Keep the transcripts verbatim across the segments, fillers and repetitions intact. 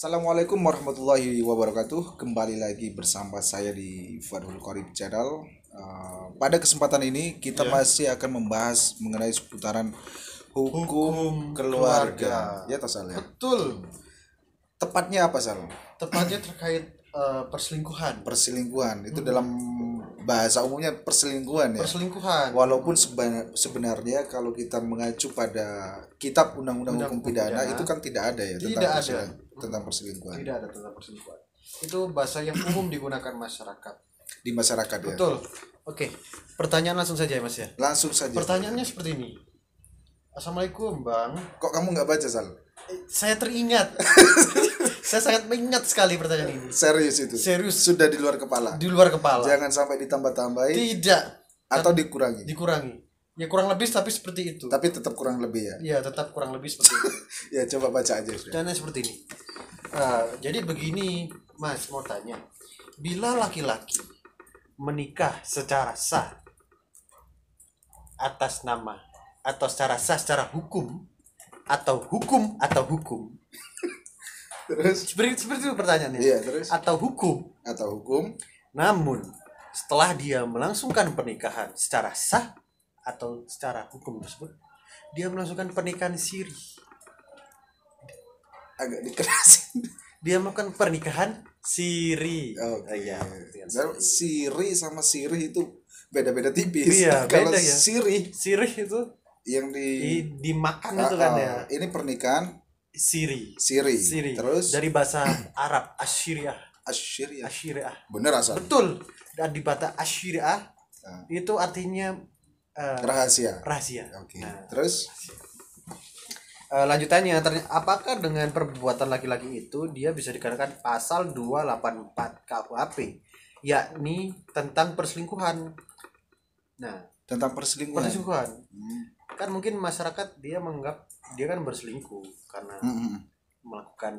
Assalamualaikum warahmatullahi wabarakatuh. Kembali lagi bersama saya di Fathul Qorib Channel. uh, Pada kesempatan ini kita yeah. masih akan membahas mengenai seputaran hukum, hukum keluarga. keluarga Ya Tasal ya? Betul. Tepatnya apa Sal? Tepatnya terkait uh, perselingkuhan. Perselingkuhan, itu hmm. dalam bahasa umumnya perselingkuhan ya. Perselingkuhan. Walaupun sebenar, sebenarnya kalau kita mengacu pada kitab undang-undang hukum pidana, pidana itu kan tidak ada ya tidak tentang ada. tentang perselingkuhan. Tidak ada tentang perselingkuhan. Itu bahasa yang umum digunakan masyarakat. Di masyarakat ya. Betul. Oke. Pertanyaan langsung saja ya Mas ya. Langsung saja. Pertanyaannya seperti ini. Assalamualaikum Bang. Kok kamu nggak baca Sal? Saya teringat. Saya sangat mengingat sekali pertanyaan ini. Serius itu. Serius. Sudah di luar kepala. Di luar kepala. Jangan sampai ditambah-tambahi. Tidak. Atau dikurangi. Dikurangi. Ya kurang lebih tapi seperti itu. Tapi tetap kurang lebih ya. Iya, tetap kurang lebih seperti itu. Ya coba baca aja. Pertanyaannya seperti ini. Uh, jadi begini, Mas mau tanya. Bila laki-laki menikah secara sah atas nama atau secara sah secara hukum atau hukum atau hukum. Terus seperti, seperti itu pertanyaannya. Iya, terus. Atau hukum atau hukum. Namun setelah dia melangsungkan pernikahan secara sah atau secara hukum tersebut, dia melangsungkan pernikahan siri. Agak dikerasin. Dia melakukan pernikahan siri. Oke. Okay. Ah, ya. Siri. siri sama sirih itu beda-beda tipis. Iya, kalau beda, ya. sirih, sirih itu yang di, di dimakan ah, itu kan ya. Ini pernikahan Siri. Siri. Siri. Terus dari bahasa Arab as-sirriyah. As-sirriyah. As-sirriyah. Bener asal. Betul. Dan di bahasa as-sirriyah nah. itu artinya uh, rahasia. Rahasia. Oke. Okay. Nah, terus uh, lanjutannya apakah dengan perbuatan laki-laki itu dia bisa dikenakan pasal dua delapan empat K U H P yakni tentang perselingkuhan. Nah, tentang perselingkuhan. Perselingkuhan. Hmm. Kan mungkin masyarakat dia menganggap dia kan berselingkuh karena mm-hmm. melakukan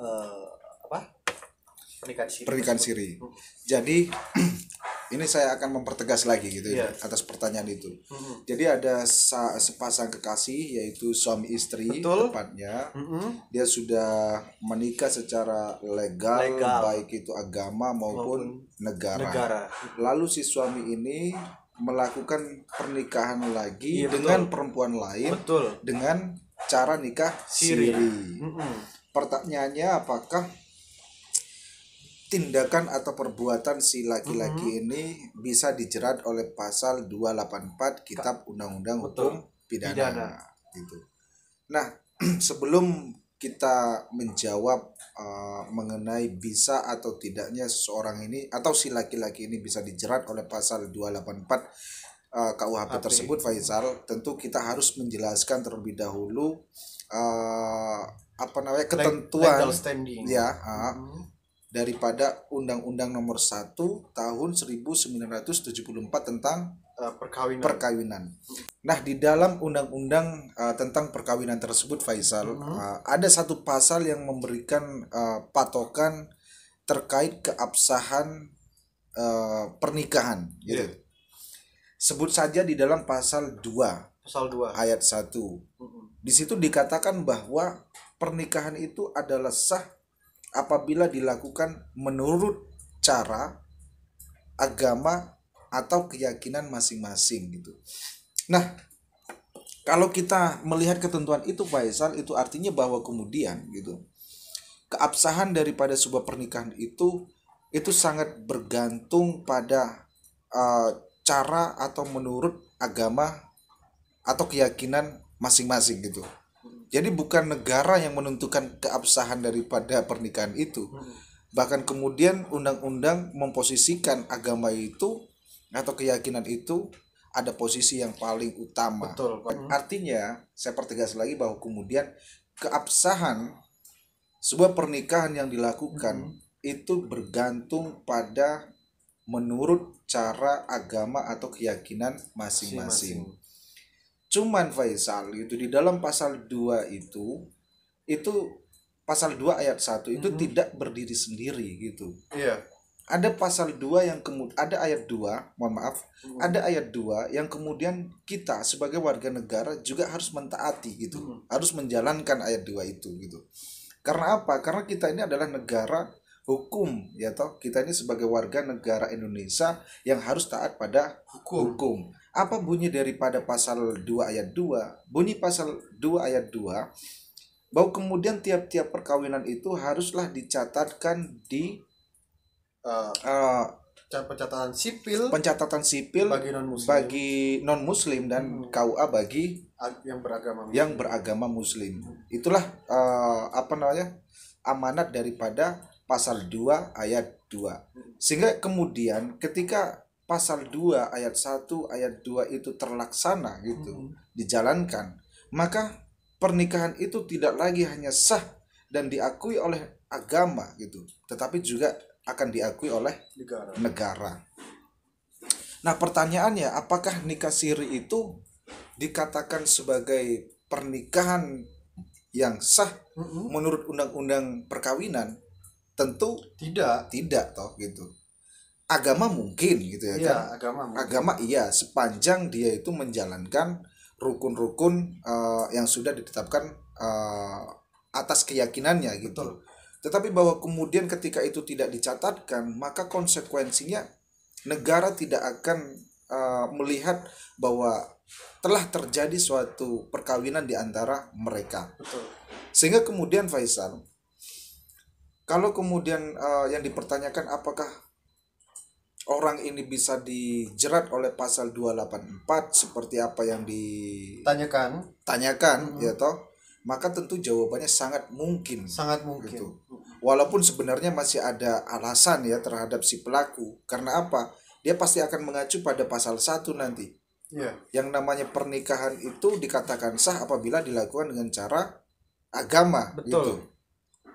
uh, apa pernikahan siri. Pernikahan siri. Mm-hmm. Jadi ini saya akan mempertegas lagi gitu yeah. ya, atas pertanyaan itu. Mm-hmm. Jadi ada sepasang kekasih yaitu suami istri. Betul. Tepatnya mm-hmm. dia sudah menikah secara legal, legal. baik itu agama maupun, maupun negara. negara. Lalu si suami ini melakukan pernikahan lagi iya, dengan betul. perempuan lain betul. dengan cara nikah siri. Mm-hmm. Pertanyaannya apakah tindakan atau perbuatan si laki-laki mm-hmm. ini bisa dijerat oleh pasal dua delapan empat Kitab Undang-Undang Hukum Pidana. Pidana. Gitu. Nah, sebelum kita menjawab uh, mengenai bisa atau tidaknya seseorang ini atau si laki-laki ini bisa dijerat oleh pasal dua delapan empat uh, K U H P Api. tersebut Faisal, tentu kita harus menjelaskan terlebih dahulu uh, apa namanya ketentuan legal standing ya uh, mm-hmm. daripada Undang-Undang Nomor satu Tahun seribu sembilan ratus tujuh puluh empat tentang uh, perkawinan. perkawinan. Nah, di dalam undang-undang uh, tentang perkawinan tersebut Faisal, mm-hmm. uh, ada satu pasal yang memberikan uh, patokan terkait keabsahan uh, pernikahan gitu. Yeah. Sebut saja di dalam pasal dua. Pasal dua. Ayat satu. Mm-hmm. Di situ dikatakan bahwa pernikahan itu adalah sah apabila dilakukan menurut cara, agama atau keyakinan masing-masing gitu. Nah, kalau kita melihat ketentuan itu Faisal, itu artinya bahwa kemudian gitu keabsahan daripada sebuah pernikahan itu itu sangat bergantung pada uh, cara atau menurut agama atau keyakinan masing-masing gitu. Jadi bukan negara yang menentukan keabsahan daripada pernikahan itu. Bahkan kemudian undang-undang memposisikan agama itu atau keyakinan itu ada posisi yang paling utama. Betul. Artinya, saya pertegas lagi bahwa kemudian keabsahan sebuah pernikahan yang dilakukan hmm. itu bergantung pada menurut cara agama atau keyakinan masing-masing. Cuman Faisal itu di dalam pasal dua itu itu pasal dua ayat satu itu hmm. tidak berdiri sendiri gitu. Iya. Yeah. Ada pasal dua yang kemudian ada ayat dua, mohon maaf, hmm. ada ayat dua yang kemudian kita sebagai warga negara juga harus mentaati gitu, hmm. harus menjalankan ayat dua itu gitu. Karena apa? Karena kita ini adalah negara hukum, ya toh, kita ini sebagai warga negara Indonesia yang harus taat pada hukum. hukum. Apa bunyi daripada pasal dua ayat dua? Bunyi pasal dua ayat dua bahwa kemudian tiap-tiap perkawinan itu haruslah dicatatkan di uh, uh, pencatatan sipil, pencatatan sipil bagi non muslim, bagi non muslim dan hmm. K U A bagi yang beragama muslim. Yang beragama muslim. Itulah uh, apa namanya? amanat daripada Pasal dua ayat dua. Sehingga kemudian ketika pasal dua ayat satu ayat dua itu terlaksana gitu, hmm. dijalankan, maka pernikahan itu tidak lagi hanya sah dan diakui oleh agama gitu, tetapi juga akan diakui oleh negara. negara. Nah, pertanyaannya, apakah nikah siri itu dikatakan sebagai pernikahan yang sah hmm. menurut undang-undang perkawinan? Tentu tidak, tidak toh gitu. Agama mungkin gitu ya, ya kan? Agama mungkin. Agama iya, sepanjang dia itu menjalankan rukun-rukun uh, yang sudah ditetapkan uh, atas keyakinannya gitu. Betul. Tetapi bahwa kemudian ketika itu tidak dicatatkan, maka konsekuensinya negara tidak akan uh, melihat bahwa telah terjadi suatu perkawinan di antara mereka. Betul. Sehingga kemudian Faisal, kalau kemudian uh, yang dipertanyakan apakah orang ini bisa dijerat oleh pasal dua delapan empat seperti apa yang ditanyakan, tanyakan, mm-hmm. ya toh, maka tentu jawabannya sangat mungkin, sangat mungkin. Gitu. Walaupun sebenarnya masih ada alasan ya terhadap si pelaku, karena apa? Dia pasti akan mengacu pada pasal satu nanti. Yeah. Yang namanya pernikahan itu dikatakan sah apabila dilakukan dengan cara agama. Betul. Gitu.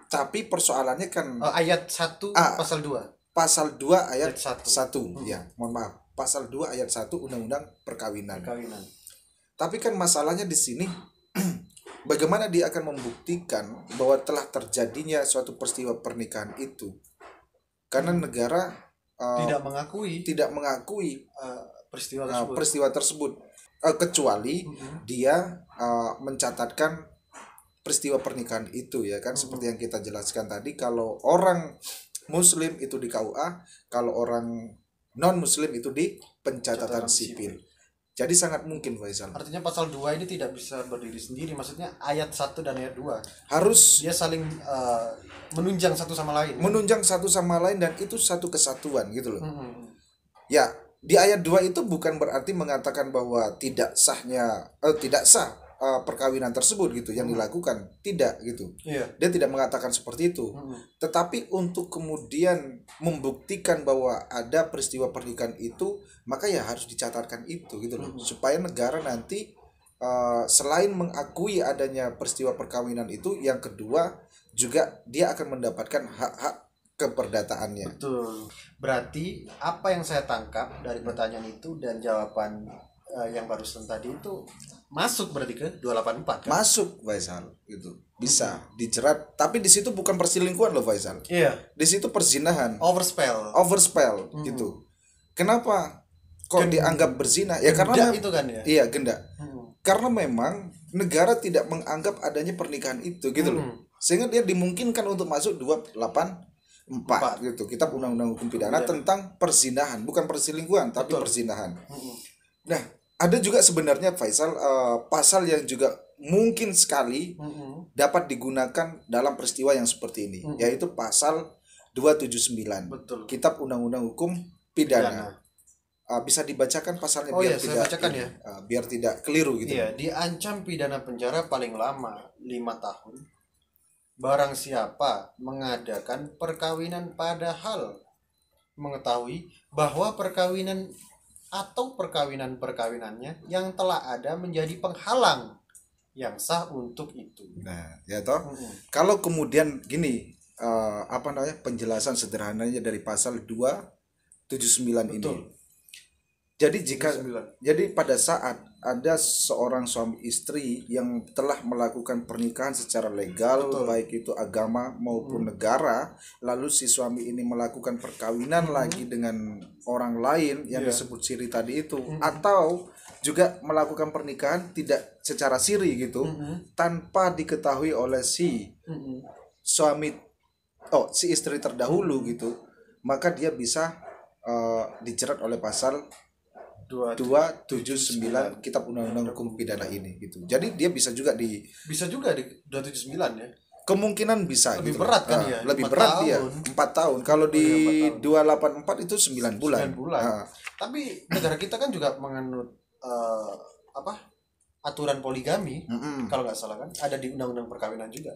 Tapi persoalannya kan oh, ayat satu ah, pasal dua. Pasal dua ayat, ayat satu. satu hmm. Ya, mohon maaf. Pasal dua ayat satu Undang-Undang Perkawinan. Perkawinan. Tapi kan masalahnya di sini bagaimana dia akan membuktikan bahwa telah terjadinya suatu peristiwa pernikahan itu? Karena negara uh, tidak mengakui tidak mengakui uh, peristiwa tersebut. Uh, peristiwa tersebut. Uh, kecuali hmm. dia uh, mencatatkan peristiwa pernikahan itu, ya kan, seperti yang kita jelaskan tadi. Kalau orang muslim itu di K U A, kalau orang non muslim itu di pencatatan sipil. Jadi sangat mungkin, Faisal. Artinya pasal dua ini tidak bisa berdiri sendiri, maksudnya ayat satu dan ayat dua harus dia saling uh, menunjang satu sama lain. Menunjang satu sama lain, dan itu satu kesatuan gitu loh. Hmm. Ya, di ayat dua itu bukan berarti mengatakan bahwa tidak sahnya eh, tidak sah Uh, perkawinan tersebut gitu yang hmm. dilakukan, tidak gitu. Yeah. Dia tidak mengatakan seperti itu. Hmm. Tetapi untuk kemudian membuktikan bahwa ada peristiwa pernikahan itu, maka ya harus dicatatkan itu gitu loh. Hmm. Supaya negara nanti uh, selain mengakui adanya peristiwa perkawinan itu, yang kedua juga dia akan mendapatkan hak-hak keperdataannya. Betul. Berarti apa yang saya tangkap dari pertanyaan itu dan jawaban Uh, yang barusan tadi itu masuk berarti ke dua delapan empat kan? Masuk, Faisal, gitu. Bisa hmm. dijerat, tapi di situ bukan perselingkuhan loh, Faisal. Iya. Yeah. Di situ perzinahan. Overspell. Overspell hmm. gitu. Kenapa kok Gen- dianggap berzina? Ya genda karena itu kan ya. Iya, genda. Hmm. Karena memang negara tidak menganggap adanya pernikahan itu gitu hmm. loh. Sehingga dia dimungkinkan untuk masuk dua delapan empat gitu. Kitab Undang-Undang Hukum Pidana hmm. tentang perzinahan, bukan perselingkuhan, tapi Betul. perzinahan. Hmm. Nah, ada juga sebenarnya, Faisal, uh, pasal yang juga mungkin sekali mm-hmm. dapat digunakan dalam peristiwa yang seperti ini, mm-hmm. yaitu pasal dua tujuh sembilan. Betul. Kitab Undang-Undang Hukum Pidana. Pidana. Uh, bisa dibacakan pasalnya oh, biar iya, tidak bacakan, ya? uh, biar tidak keliru gitu. Iya, diancam pidana penjara paling lama lima tahun. Barang siapa mengadakan perkawinan padahal mengetahui bahwa perkawinan atau perkawinan-perkawinannya yang telah ada menjadi penghalang yang sah untuk itu. Nah, ya toh. Mm-hmm. Kalau kemudian gini, uh, apa namanya? penjelasan sederhananya dari pasal dua tujuh sembilan Betul. ini. Jadi jika dua tujuh sembilan jadi pada saat ada seorang suami istri yang telah melakukan pernikahan secara legal, Betul. baik itu agama maupun hmm. negara, lalu si suami ini melakukan perkawinan hmm. lagi dengan orang lain yang yeah. disebut siri tadi itu, hmm. atau juga melakukan pernikahan tidak secara siri gitu, hmm. tanpa diketahui oleh si hmm. suami, oh si istri terdahulu gitu, maka dia bisa uh, dijerat oleh pasal dua tujuh sembilan Kitab Undang-Undang Hukum Pidana ini gitu. Jadi dia bisa juga di bisa juga di dua tujuh sembilan ya. Kemungkinan bisa lebih gitu. Berat kan nah, ya. Lebih berat tahun. Dia empat tahun. Kalau di dua delapan empat itu sembilan bulan. sembilan bulan. Nah. Tapi negara kita kan juga menganut uh, apa? aturan poligami. Mm-hmm. Kalau nggak salah kan ada di Undang-Undang Perkawinan juga.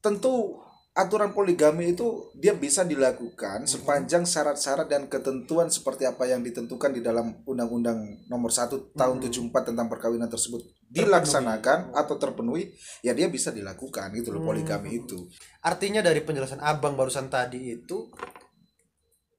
Tentu aturan poligami itu dia bisa dilakukan sepanjang syarat-syarat dan ketentuan seperti apa yang ditentukan di dalam Undang-Undang Nomor satu Tahun tujuh puluh empat tentang Perkawinan tersebut dilaksanakan terpenuhi. Atau terpenuhi, ya dia bisa dilakukan gitu loh poligami hmm. itu. Artinya dari penjelasan Abang barusan tadi itu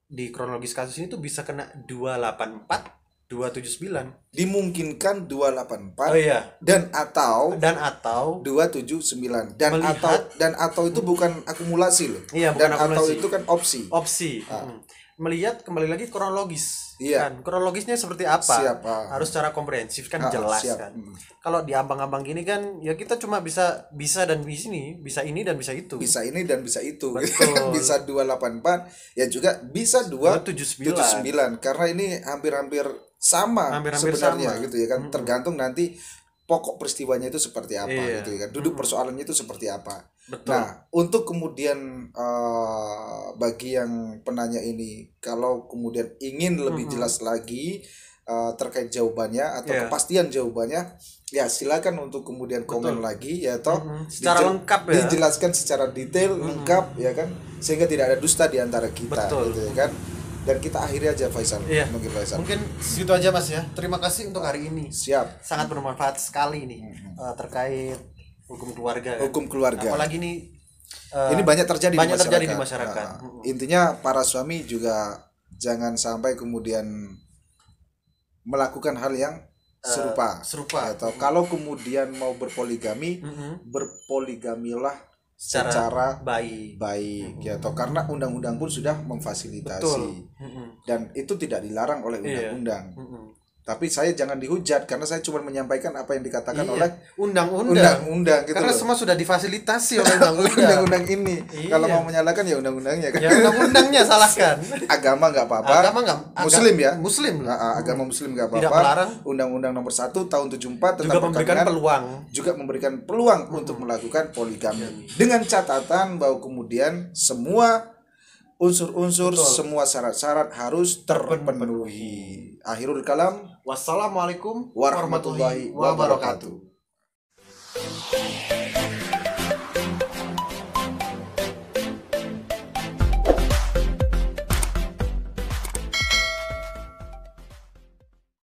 di kronologis kasus ini tuh bisa kena dua delapan empat dua tujuh sembilan. Dimungkinkan dua delapan empat oh, iya. dan atau dan atau dua tujuh sembilan dan melihat, atau dan atau itu bukan akumulasi loh. Iya, bukan dan akumulasi. Atau itu kan opsi. Opsi. Ah. Hmm. Melihat kembali lagi kronologis. Iya. Kan kronologisnya seperti apa? Siap, ah. Harus secara komprehensif kan ah, jelas siap. Kan. Hmm. Kalau di ambang-ambang gini kan ya kita cuma bisa bisa dan bisa ini, bisa ini dan bisa itu. Bisa ini dan bisa itu. Bisa dua delapan empat ya juga bisa dua tujuh sembilan karena ini hampir-hampir sama hampir -hampir sebenarnya sama. Gitu ya kan mm-hmm. tergantung nanti pokok peristiwanya itu seperti apa iya. gitu ya kan duduk mm-hmm. persoalannya itu seperti apa. Betul. Nah untuk kemudian uh, bagi yang penanya ini kalau kemudian ingin lebih mm-hmm. jelas lagi uh, terkait jawabannya atau yeah. kepastian jawabannya ya silakan untuk kemudian komen Betul. Lagi ya toh mm-hmm. secara dijel- lengkap ya dijelaskan secara detail mm-hmm. lengkap ya kan sehingga tidak ada dusta di antara kita. Betul. Gitu ya kan. Dan kita akhiri aja Faisal. Iya. Mungkin Faisal. Mungkin segitu aja Mas ya. Terima kasih untuk hari ini. Siap. Sangat bermanfaat sekali nih mm-hmm. uh, terkait hukum keluarga. Hukum keluarga. Apalagi nih uh, ini banyak terjadi banyak di masyarakat. Terjadi di masyarakat. Uh, intinya para suami juga jangan sampai kemudian melakukan hal yang serupa. Uh, serupa. Atau kalau kemudian mau berpoligami, mm-hmm. berpoligamilah secara, secara baik, baik mm-hmm. atau karena undang-undang pun sudah memfasilitasi mm-hmm. dan itu tidak dilarang oleh undang-undang. Yeah. Mm-hmm. Tapi saya jangan dihujat karena saya cuma menyampaikan apa yang dikatakan yeah. oleh undang-undang. Undang-undang gitu karena loh. Semua sudah difasilitasi oleh undang-undang. Undang-undang ini yeah. kalau mau menyalahkan ya undang-undangnya kan. Ya, undang-undangnya salahkan. Agama nggak apa-apa. Agama nggak. Muslim ya. Muslim. Nah, agama Muslim nggak apa-apa. Undang-undang Nomor satu Tahun tujuh puluh empat tentang juga memberikan peluang. Juga memberikan peluang hmm. untuk melakukan poligami yeah. dengan catatan bahwa kemudian semua unsur-unsur Betul. Semua syarat-syarat harus terpenuhi. Akhirul kalam. Wassalamualaikum warahmatullahi wabarakatuh.